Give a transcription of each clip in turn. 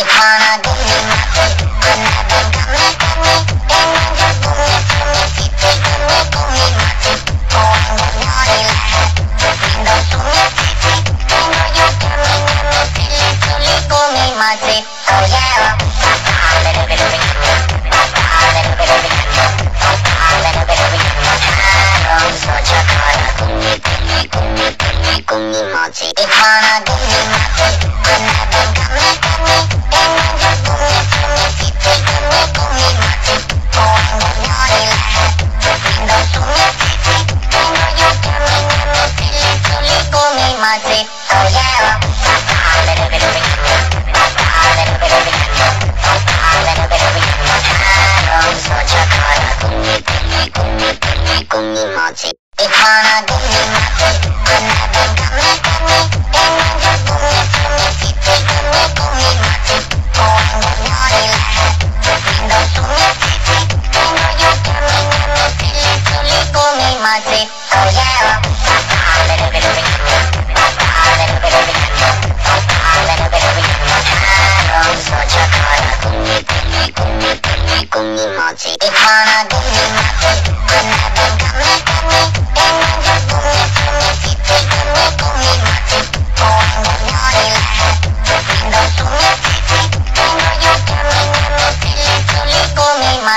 Hãy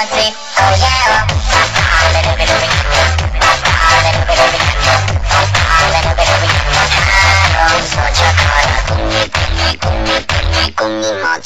subscribe